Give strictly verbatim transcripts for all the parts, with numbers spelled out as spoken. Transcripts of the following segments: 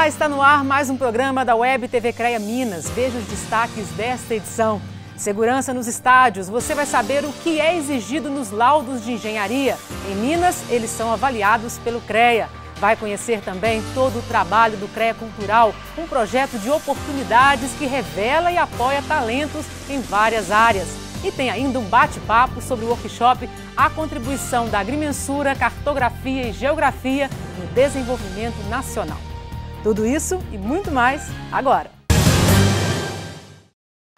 Olá, está no ar mais um programa da Web T V CREA Minas. Veja os destaques desta edição. Segurança nos estádios. Você vai saber o que é exigido nos laudos de engenharia. Em Minas, eles são avaliados pelo CREA. Vai conhecer também todo o trabalho do CREA Cultural, um projeto de oportunidades que revela e apoia talentos em várias áreas. E tem ainda um bate-papo sobre o workshop A Contribuição da Agrimensura, Cartografia e Geografia no Desenvolvimento Nacional. Tudo isso e muito mais agora.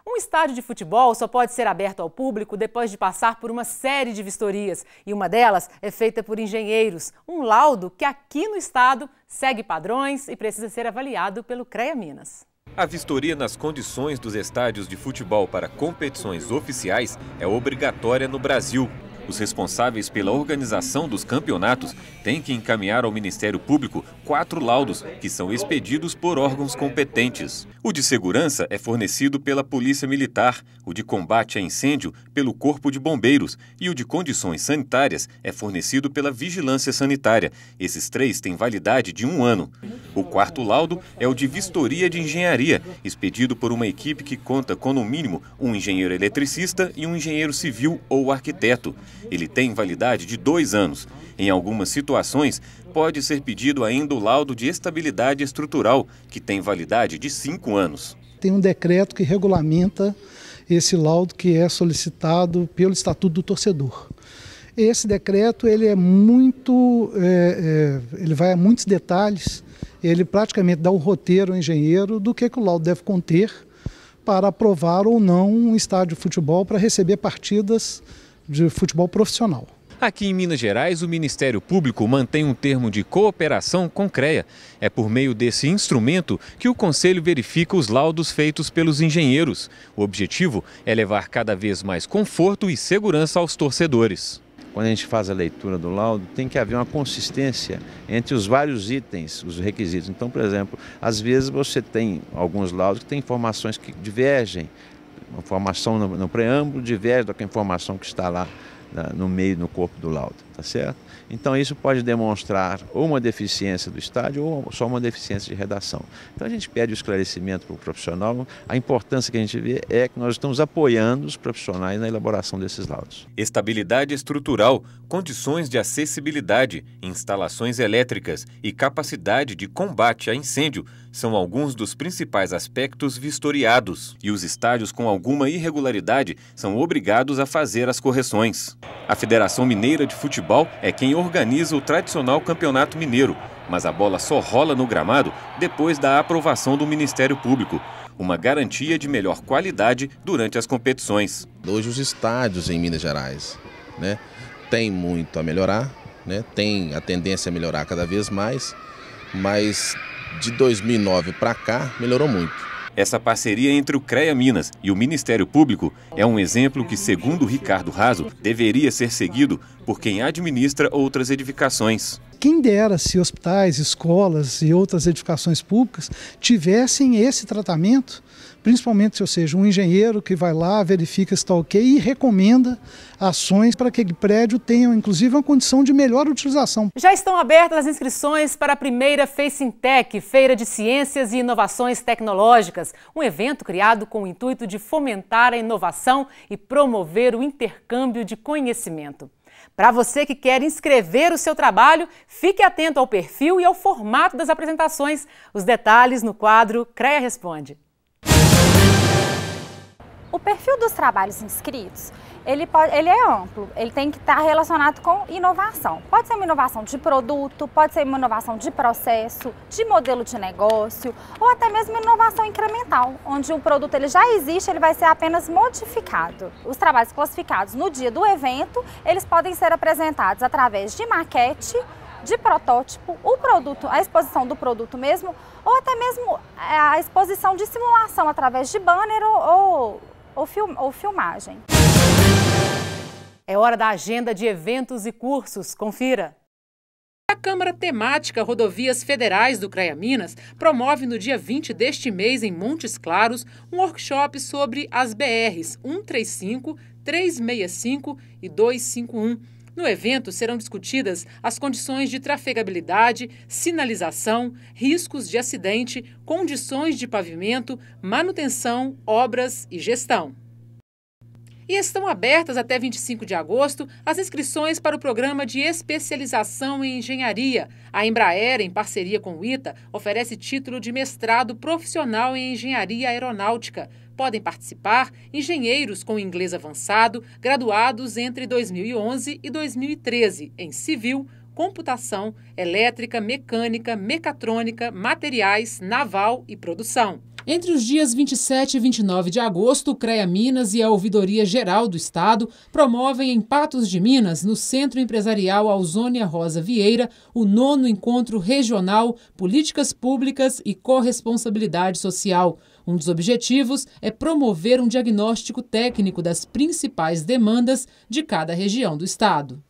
Um estádio de futebol só pode ser aberto ao público depois de passar por uma série de vistorias, e uma delas é feita por engenheiros, um laudo que aqui no estado segue padrões e precisa ser avaliado pelo CREA Minas. A vistoria nas condições dos estádios de futebol para competições oficiais é obrigatória no Brasil. Os responsáveis pela organização dos campeonatos têm que encaminhar ao Ministério Público quatro laudos que são expedidos por órgãos competentes. O de segurança é fornecido pela Polícia Militar, o de combate a incêndio pelo Corpo de Bombeiros e o de condições sanitárias é fornecido pela Vigilância Sanitária. Esses três têm validade de um ano. O quarto laudo é o de vistoria de engenharia, expedido por uma equipe que conta com, no mínimo, um engenheiro eletricista e um engenheiro civil ou arquiteto. Ele tem validade de dois anos. Em algumas situações, pode ser pedido ainda o laudo de estabilidade estrutural, que tem validade de cinco anos. Tem um decreto que regulamenta esse laudo que é solicitado pelo Estatuto do Torcedor. Esse decreto ele é muito, é, é, ele vai a muitos detalhes, ele praticamente dá um roteiro ao engenheiro do que, que o laudo deve conter para aprovar ou não um estádio de futebol para receber partidas de futebol profissional. Aqui em Minas Gerais, o Ministério Público mantém um termo de cooperação com CREA. É por meio desse instrumento que o Conselho verifica os laudos feitos pelos engenheiros. O objetivo é levar cada vez mais conforto e segurança aos torcedores. Quando a gente faz a leitura do laudo, tem que haver uma consistência entre os vários itens, os requisitos. Então, por exemplo, às vezes você tem alguns laudos que têm informações que divergem. A informação no, no preâmbulo diverge da informação que está lá na, no meio, no corpo do laudo, tá certo? Então isso pode demonstrar ou uma deficiência do estádio ou só uma deficiência de redação. Então a gente pede o esclarecimento para o profissional. A importância que a gente vê é que nós estamos apoiando os profissionais na elaboração desses laudos. Estabilidade estrutural, condições de acessibilidade, instalações elétricas e capacidade de combate a incêndio são alguns dos principais aspectos vistoriados, e os estádios com alguma irregularidade são obrigados a fazer as correções. A Federação Mineira de Futebol é quem organiza o tradicional Campeonato Mineiro, mas a bola só rola no gramado depois da aprovação do Ministério Público, uma garantia de melhor qualidade durante as competições. Hoje os estádios em Minas Gerais, né, tem muito a melhorar, né, tem a tendência a melhorar cada vez mais, mas de dois mil e nove para cá, melhorou muito. Essa parceria entre o CREA Minas e o Ministério Público é um exemplo que, segundo Ricardo Raso, deveria ser seguido por quem administra outras edificações. Quem dera se hospitais, escolas e outras edificações públicas tivessem esse tratamento, principalmente se eu seja um engenheiro que vai lá, verifica se está ok e recomenda ações para que aquele prédio tenha, inclusive, uma condição de melhor utilização. Já estão abertas as inscrições para a primeira Feicintec, Feira de Ciências e Inovações Tecnológicas, um evento criado com o intuito de fomentar a inovação e promover o intercâmbio de conhecimento. Para você que quer inscrever o seu trabalho, fique atento ao perfil e ao formato das apresentações. Os detalhes no quadro CREA Responde. O perfil dos trabalhos inscritos, ele, pode, ele é amplo, ele tem que estar relacionado com inovação. Pode ser uma inovação de produto, pode ser uma inovação de processo, de modelo de negócio, ou até mesmo inovação incremental, onde o produto ele já existe, ele vai ser apenas modificado. Os trabalhos classificados no dia do evento, eles podem ser apresentados através de maquete, de protótipo, o produto, a exposição do produto mesmo, ou até mesmo a exposição de simulação através de banner ou... Ou, film, ou filmagem. É hora da agenda de eventos e cursos. Confira! A Câmara Temática Rodovias Federais do CREA Minas promove no dia vinte deste mês, em Montes Claros, um workshop sobre as B Rs cento e trinta e cinco, trezentos e sessenta e cinco e duzentos e cinquenta e um. No evento serão discutidas as condições de trafegabilidade, sinalização, riscos de acidente, condições de pavimento, manutenção, obras e gestão. E estão abertas até vinte e cinco de agosto as inscrições para o Programa de Especialização em Engenharia. A Embraer, em parceria com o I T A, oferece título de mestrado profissional em Engenharia Aeronáutica. Podem participar engenheiros com inglês avançado, graduados entre dois mil e onze e dois mil e treze em civil, computação, elétrica, mecânica, mecatrônica, materiais, naval e produção. Entre os dias vinte e sete e vinte e nove de agosto, o CREA Minas e a Ouvidoria Geral do Estado promovem em Patos de Minas, no Centro Empresarial Alzônia Rosa Vieira, o nono Encontro Regional Políticas Públicas e Corresponsabilidade Social. Um dos objetivos é promover um diagnóstico técnico das principais demandas de cada região do Estado.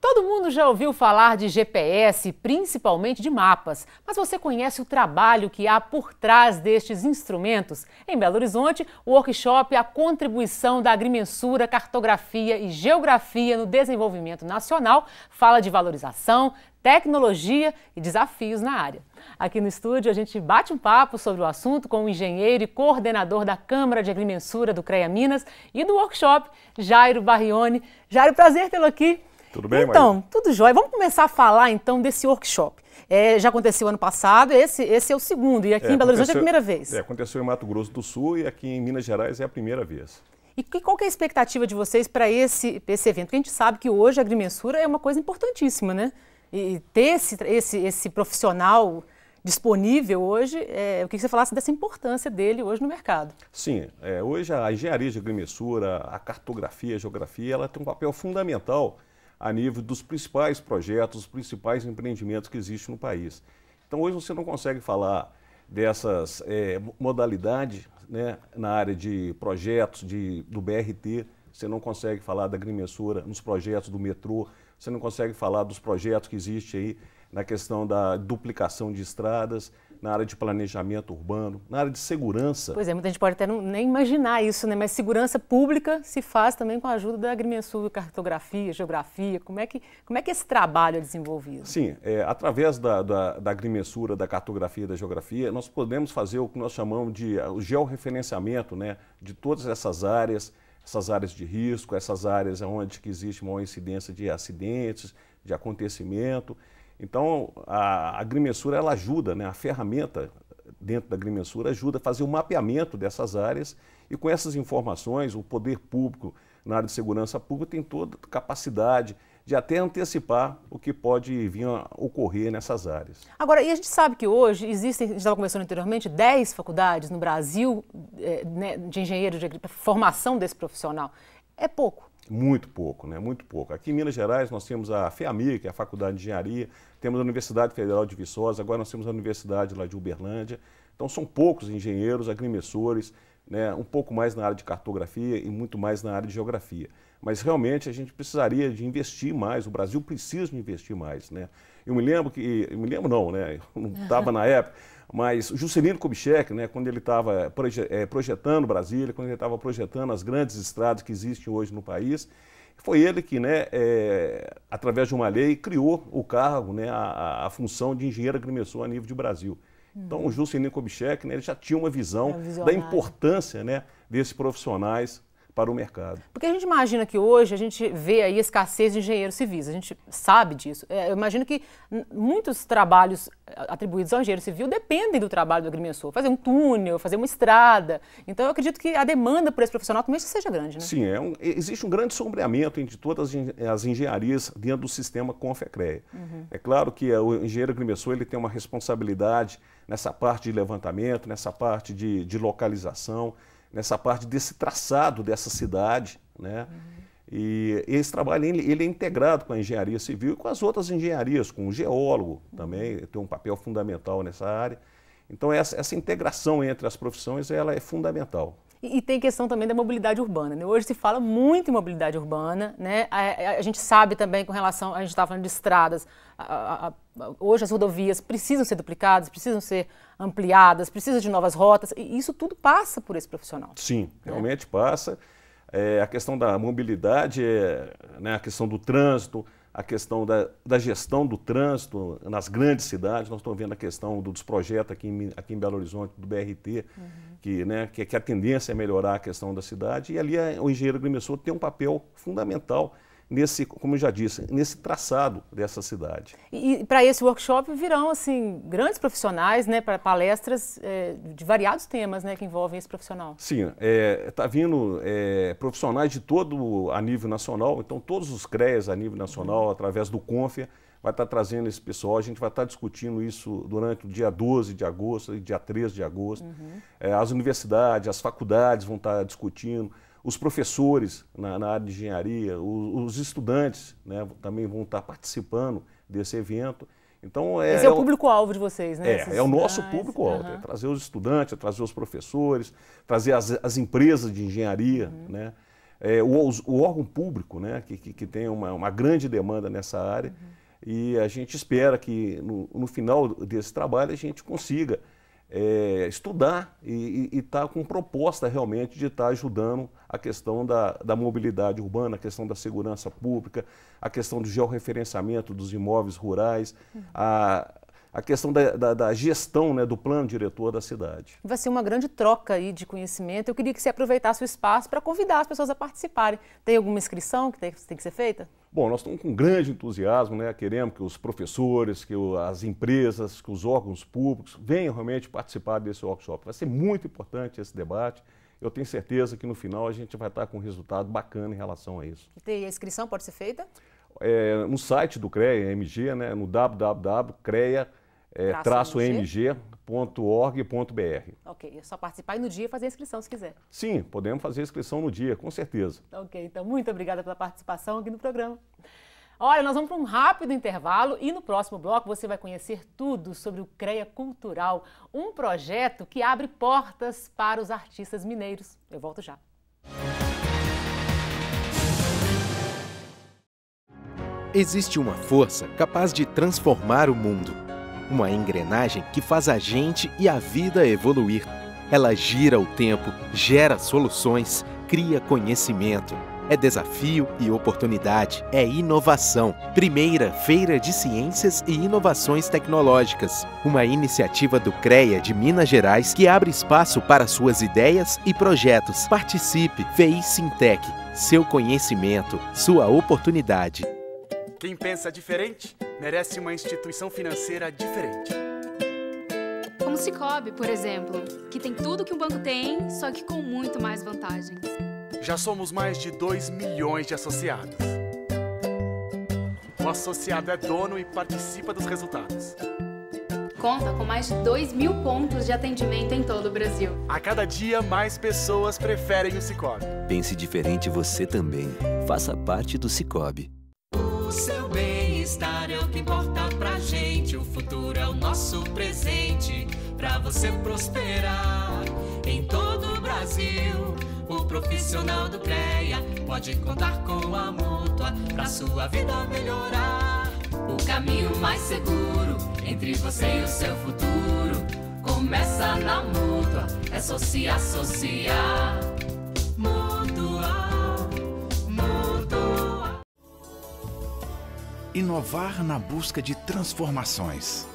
Todo mundo já ouviu falar de G P S, principalmente de mapas, mas você conhece o trabalho que há por trás destes instrumentos? Em Belo Horizonte, o workshop A Contribuição da Agrimensura, Cartografia e Geografia no Desenvolvimento Nacional fala de valorização, tecnologia e desafios na área. Aqui no estúdio, a gente bate um papo sobre o assunto com o engenheiro e coordenador da Câmara de Agrimensura do CREA Minas e do workshop, Jairo Barioni. Jairo, prazer tê-lo aqui. Tudo bem, então, Maria? Tudo jóia. Vamos começar a falar, então, desse workshop. É, já aconteceu ano passado, esse, esse é o segundo, e aqui é, em Belo Horizonte é a primeira vez. É, aconteceu em Mato Grosso do Sul e aqui em Minas Gerais é a primeira vez. E que, qual que é a expectativa de vocês para esse, esse evento? Porque a gente sabe que hoje a agrimensura é uma coisa importantíssima, né? E ter esse, esse, esse profissional disponível hoje, é, eu queria que você falasse dessa importância dele hoje no mercado. Sim, é, hoje a engenharia de agrimensura, a cartografia, a geografia, ela tem um papel fundamental a nível dos principais projetos, dos principais empreendimentos que existem no país. Então, hoje você não consegue falar dessas é, modalidades, né, na área de projetos de, do B R T, você não consegue falar da agrimensura nos projetos do metrô, você não consegue falar dos projetos que existem aí na questão da duplicação de estradas, na área de planejamento urbano, na área de segurança. Pois é, muita gente pode até não, nem imaginar isso, né? Mas segurança pública se faz também com a ajuda da agrimensura, cartografia, geografia. Como é que, como é que esse trabalho é desenvolvido? Sim, é, através da, da, da agrimensura, da cartografia e da geografia, nós podemos fazer o que nós chamamos de o georreferenciamento, né, de todas essas áreas, essas áreas de risco, essas áreas onde que existe maior incidência de acidentes, de acontecimento. Então, a agrimensura, ela ajuda, né? A ferramenta dentro da agrimensura ajuda a fazer o mapeamento dessas áreas e com essas informações, o poder público na área de segurança pública tem toda a capacidade de até antecipar o que pode vir a ocorrer nessas áreas. Agora, e a gente sabe que hoje existem, a gente estava conversando anteriormente, dez faculdades no Brasil, né, de engenheiro, de formação desse profissional. É pouco. Muito pouco, né? Muito pouco. Aqui em Minas Gerais nós temos a FEAMI, que é a Faculdade de Engenharia, temos a Universidade Federal de Viçosa, agora nós temos a Universidade lá de Uberlândia. Então são poucos engenheiros, agrimensores, né? Um pouco mais na área de cartografia e muito mais na área de geografia. Mas realmente a gente precisaria de investir mais, o Brasil precisa de investir mais, né? Eu me lembro que, eu me lembro não, né? Eu não estava na época, mas o Juscelino Kubitschek, né, quando ele estava projetando Brasília, quando ele estava projetando as grandes estradas que existem hoje no país, foi ele que, né, é, através de uma lei, criou o cargo, né, a, a função de engenheiro agrimensor a nível de Brasil. Hum. Então o Juscelino Kubitschek, né, ele já tinha uma visão da importância, né, desses profissionais para o mercado. Porque a gente imagina que hoje a gente vê aí a escassez de engenheiros civis, a gente sabe disso. É, eu imagino que muitos trabalhos atribuídos ao engenheiro civil dependem do trabalho do agrimensor, fazer um túnel, fazer uma estrada. Então eu acredito que a demanda por esse profissional também seja grande, né? Sim, é um, existe um grande sombreamento entre todas as engenharias dentro do sistema Confea-Crea. Uhum. É claro que o engenheiro agrimensor ele tem uma responsabilidade nessa parte de levantamento, nessa parte de, de localização, nessa parte desse traçado dessa cidade, né? Uhum. E esse trabalho ele, ele é integrado com a engenharia civil e com as outras engenharias, com o geólogo também, tem um papel fundamental nessa área. Então essa, essa integração entre as profissões ela é fundamental. E tem questão também da mobilidade urbana, né? Hoje se fala muito em mobilidade urbana, né? A, a, a gente sabe também com relação, a gente estava falando de estradas, a, a, a, hoje as rodovias precisam ser duplicadas, precisam ser ampliadas, precisam de novas rotas, e isso tudo passa por esse profissional. Sim, né? Realmente passa. É, a questão da mobilidade, é, né, a questão do trânsito, a questão da, da gestão do trânsito nas grandes cidades. Nós estamos vendo a questão do, dos projetos aqui em, aqui em Belo Horizonte, do B R T, uhum. que, né, que, que a tendência é melhorar a questão da cidade. E ali a, o engenheiro agrimensor tem um papel fundamental nesse, como eu já disse, nesse traçado dessa cidade. E, e para esse workshop virão assim, grandes profissionais, né, para palestras é, de variados temas, né, que envolvem esse profissional. Sim, está é, vindo é, profissionais de todo a nível nacional, então todos os CREAs a nível nacional, através do Confea, vai estar tá trazendo esse pessoal. A gente vai estar tá discutindo isso durante o dia doze de agosto e dia treze de agosto. Uhum. É, as universidades, as faculdades vão estar tá discutindo. Os professores na, na área de engenharia, os, os estudantes, né, também vão estar participando desse evento. Então, é, esse é o público-alvo de vocês, né? É, é o nosso público-alvo, uhum. é trazer os estudantes, é trazer os professores, trazer as, as empresas de engenharia, uhum. né? é, o, os, o órgão público, né, que, que, que tem uma, uma grande demanda nessa área. Uhum. E a gente espera que no, no final desse trabalho a gente consiga É, estudar e estar tá com proposta realmente de estar tá ajudando a questão da, da mobilidade urbana, a questão da segurança pública, a questão do georreferenciamento dos imóveis rurais, uhum. a, a questão da, da, da gestão, né, do plano diretor da cidade. Vai ser uma grande troca aí de conhecimento. Eu queria que você aproveitasse o espaço para convidar as pessoas a participarem. Tem alguma inscrição que tem, tem que ser feita? Bom, nós estamos com grande entusiasmo, né? Queremos que os professores, que as empresas, que os órgãos públicos venham realmente participar desse workshop. Vai ser muito importante esse debate. Eu tenho certeza que no final a gente vai estar com um resultado bacana em relação a isso. E a inscrição pode ser feita? É, no site do CREA M G, né? No w w w ponto crea traço m g ponto org ponto b r. Ok, é só participar e no dia fazer a inscrição se quiser. Sim, podemos fazer a inscrição no dia, com certeza. Ok, então muito obrigada pela participação aqui no programa. Olha, nós vamos para um rápido intervalo e no próximo bloco você vai conhecer tudo sobre o CREA Cultural, um projeto que abre portas para os artistas mineiros. Eu volto já. Existe uma força capaz de transformar o mundo. Uma engrenagem que faz a gente e a vida evoluir. Ela gira o tempo, gera soluções, cria conhecimento. É desafio e oportunidade, é inovação. Primeira Feira de Ciências e Inovações Tecnológicas. Uma iniciativa do CREA de Minas Gerais que abre espaço para suas ideias e projetos. Participe! Feicintec. Seu conhecimento, sua oportunidade. Quem pensa diferente, merece uma instituição financeira diferente. Como o Sicoob, por exemplo, que tem tudo que um banco tem, só que com muito mais vantagens. Já somos mais de dois milhões de associados. O associado é dono e participa dos resultados. Conta com mais de dois mil pontos de atendimento em todo o Brasil. A cada dia, mais pessoas preferem o Sicoob. Pense diferente você também. Faça parte do Sicoob. Seu bem-estar é o que importa pra gente. O futuro é o nosso presente. Pra você prosperar em todo o Brasil, o profissional do CREA pode contar com a Mútua pra sua vida melhorar. O caminho mais seguro entre você e o seu futuro começa na Mútua. É só se associar. Inovar na busca de transformações.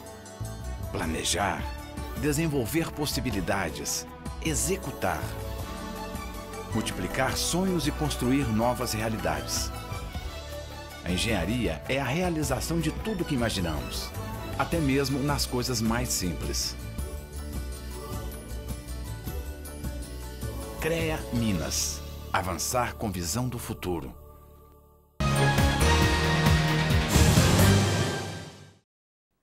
Planejar, desenvolver possibilidades, executar. Multiplicar sonhos e construir novas realidades. A engenharia é a realização de tudo que imaginamos, até mesmo nas coisas mais simples. CREA Minas. Avançar com visão do futuro.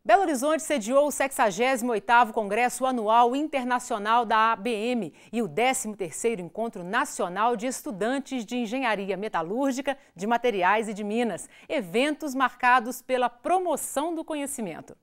Belo Horizonte sediou o sexagésimo oitavo Congresso Anual Internacional da A B M e o décimo terceiro Encontro Nacional de Estudantes de Engenharia Metalúrgica, de Materiais e de Minas, eventos marcados pela promoção do conhecimento.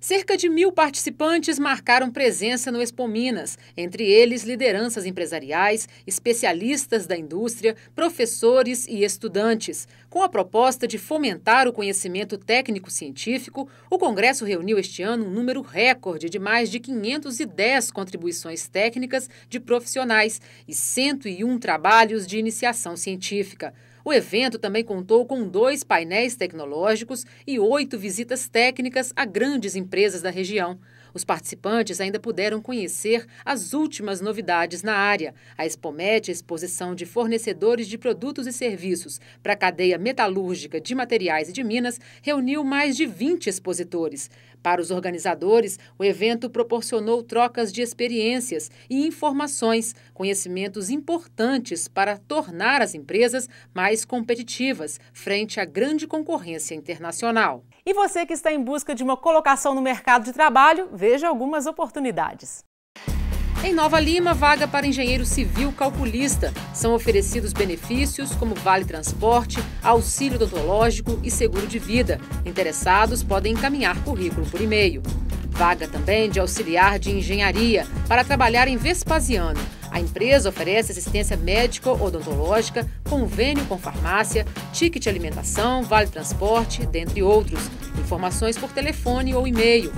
Cerca de mil participantes marcaram presença no Expominas, entre eles lideranças empresariais, especialistas da indústria, professores e estudantes. Com a proposta de fomentar o conhecimento técnico-científico, o Congresso reuniu este ano um número recorde de mais de quinhentas e dez contribuições técnicas de profissionais e cento e um trabalhos de iniciação científica. O evento também contou com dois painéis tecnológicos e oito visitas técnicas a grandes empresas da região. Os participantes ainda puderam conhecer as últimas novidades na área. A Expomet, exposição de fornecedores de produtos e serviços para a cadeia metalúrgica de materiais e de minas, reuniu mais de vinte expositores. Para os organizadores, o evento proporcionou trocas de experiências e informações, conhecimentos importantes para tornar as empresas mais competitivas frente à grande concorrência internacional. E você que está em busca de uma colocação no mercado de trabalho, veja algumas oportunidades. Em Nova Lima, vaga para engenheiro civil calculista. São oferecidos benefícios como vale transporte, auxílio odontológico e seguro de vida. Interessados podem encaminhar currículo por e-mail. Vaga também de auxiliar de engenharia para trabalhar em Vespasiano. A empresa oferece assistência médico-odontológica, convênio com farmácia, ticket de alimentação, vale transporte, dentre outros. Informações por telefone ou e-mail.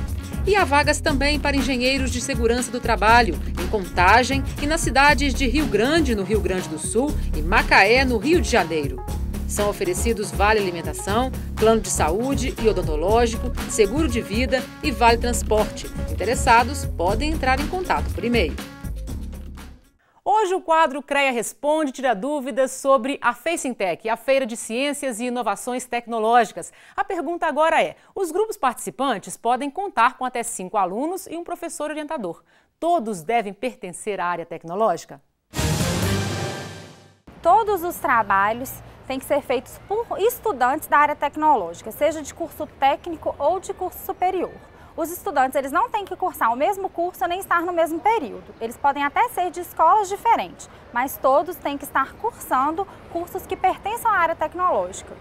E há vagas também para engenheiros de segurança do trabalho, em Contagem e nas cidades de Rio Grande, no Rio Grande do Sul, e Macaé, no Rio de Janeiro. São oferecidos vale alimentação, plano de saúde e odontológico, seguro de vida e vale transporte. Interessados podem entrar em contato por e-mail. Hoje o quadro CREA Responde tira dúvidas sobre a Feicintec, a Feira de Ciências e Inovações Tecnológicas. A pergunta agora é, os grupos participantes podem contar com até cinco alunos e um professor orientador. Todos devem pertencer à área tecnológica? Todos os trabalhos têm que ser feitos por estudantes da área tecnológica, seja de curso técnico ou de curso superior. Os estudantes eles não têm que cursar o mesmo curso nem estar no mesmo período. Eles podem até ser de escolas diferentes, mas todos têm que estar cursando cursos que pertençam à área tecnológica.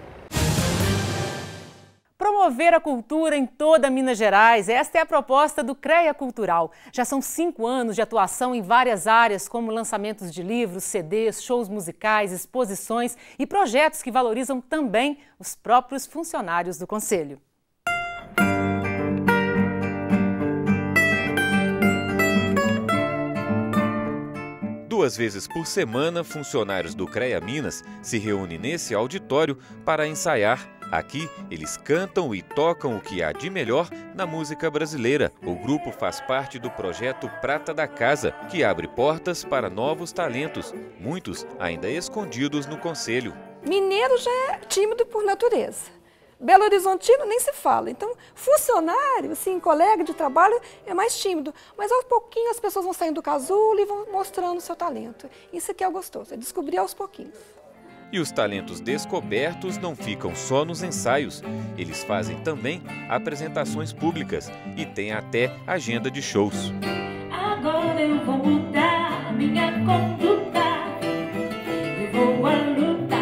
Promover a cultura em toda Minas Gerais, esta é a proposta do CREA Cultural. Já são cinco anos de atuação em várias áreas, como lançamentos de livros, C Dês, shows musicais, exposições e projetos que valorizam também os próprios funcionários do Conselho. Duas vezes por semana, funcionários do CREA Minas se reúnem nesse auditório para ensaiar. Aqui, eles cantam e tocam o que há de melhor na música brasileira. O grupo faz parte do projeto Prata da Casa, que abre portas para novos talentos, muitos ainda escondidos no Conselho. Mineiro já é tímido por natureza. Belo Horizontino nem se fala, então funcionário, assim, colega de trabalho é mais tímido, mas aos pouquinhos as pessoas vão saindo do casulo e vão mostrando o seu talento. Isso que é o gostoso, é descobrir aos pouquinhos. E os talentos descobertos não ficam só nos ensaios, eles fazem também apresentações públicas e têm até agenda de shows. Agora eu vou mudar minha conduta, eu vou a luta,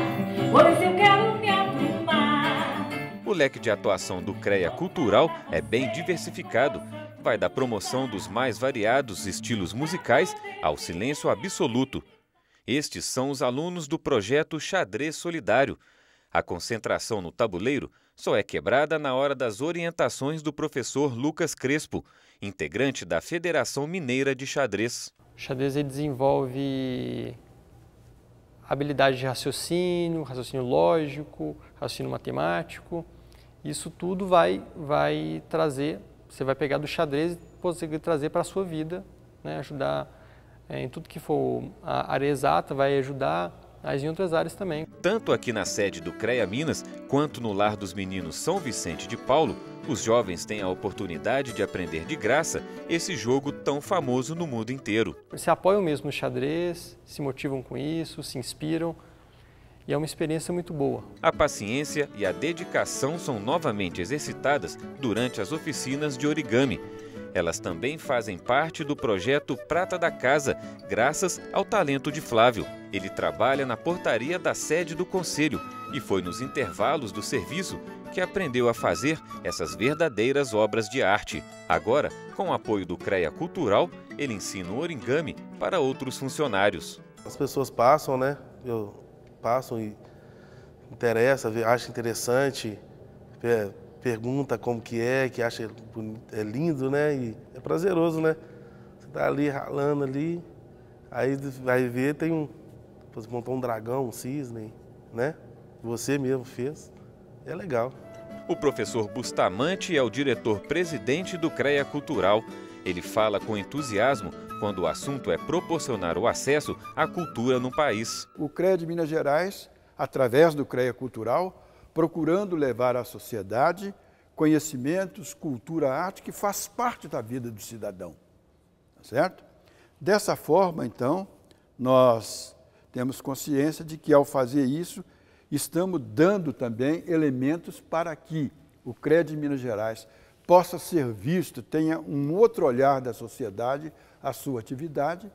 pois eu quero me arrumar. O leque de atuação do CREA Cultural é bem diversificado. Vai da promoção dos mais variados estilos musicais ao silêncio absoluto. Estes são os alunos do projeto Xadrez Solidário. A concentração no tabuleiro só é quebrada na hora das orientações do professor Lucas Crespo, integrante da Federação Mineira de Xadrez. O xadrez ele desenvolve habilidade de raciocínio, raciocínio lógico, raciocínio matemático. Isso tudo vai, vai trazer, você vai pegar do xadrez e conseguir trazer para a sua vida, né, ajudar É, em tudo que for a área exata, vai ajudar as em outras áreas também. Tanto aqui na sede do CREA Minas, quanto no Lar dos Meninos São Vicente de Paulo, os jovens têm a oportunidade de aprender de graça esse jogo tão famoso no mundo inteiro. Eles se apoiam mesmo no xadrez, se motivam com isso, se inspiram e é uma experiência muito boa. A paciência e a dedicação são novamente exercitadas durante as oficinas de origami. Elas também fazem parte do projeto Prata da Casa, graças ao talento de Flávio. Ele trabalha na portaria da sede do Conselho e foi nos intervalos do serviço que aprendeu a fazer essas verdadeiras obras de arte. Agora, com o apoio do CREA Cultural, ele ensina o origami para outros funcionários. As pessoas passam, né? Eu passo e interessa, acha interessante, é, pergunta como que é, que acha é lindo, né? E é prazeroso, né? Você tá ali ralando ali, aí vai ver, tem um, você montou um dragão, um cisne, né? Você mesmo fez, é legal. O professor Bustamante é o diretor-presidente do CREA Cultural. Ele fala com entusiasmo quando o assunto é proporcionar o acesso à cultura no país. O CREA de Minas Gerais, através do CREA Cultural, procurando levar à sociedade conhecimentos, cultura, arte, que faz parte da vida do cidadão, certo? Dessa forma, então, nós temos consciência de que, ao fazer isso, estamos dando também elementos para que o CREA de Minas Gerais possa ser visto, tenha um outro olhar da sociedade à sua atividade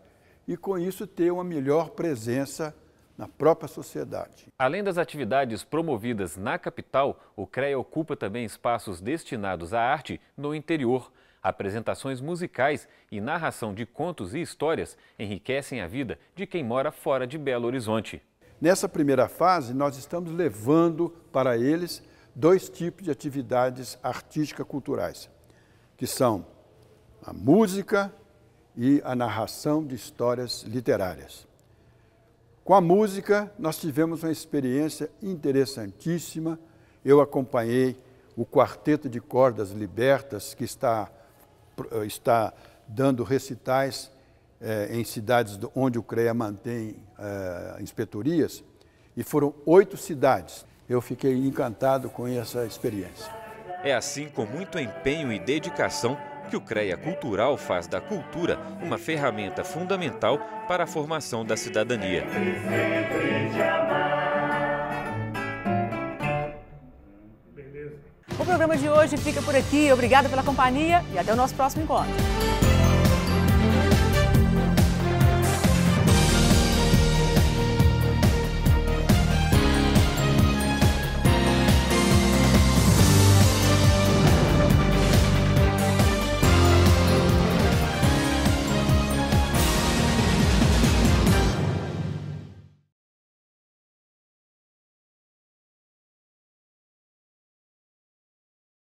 e, com isso, ter uma melhor presença na própria sociedade. Além das atividades promovidas na capital, o CREA ocupa também espaços destinados à arte no interior. Apresentações musicais e narração de contos e histórias enriquecem a vida de quem mora fora de Belo Horizonte. Nessa primeira fase, nós estamos levando para eles dois tipos de atividades artísticas culturais, que são a música e a narração de histórias literárias. Com a música, nós tivemos uma experiência interessantíssima. Eu acompanhei o Quarteto de Cordas Libertas, que está, está dando recitais eh, em cidades onde o CREA mantém eh, inspetorias, e foram oito cidades. Eu fiquei encantado com essa experiência. É assim, com muito empenho e dedicação, que o CREA Cultural faz da cultura uma ferramenta fundamental para a formação da cidadania. O programa de hoje fica por aqui. Obrigada pela companhia e até o nosso próximo encontro.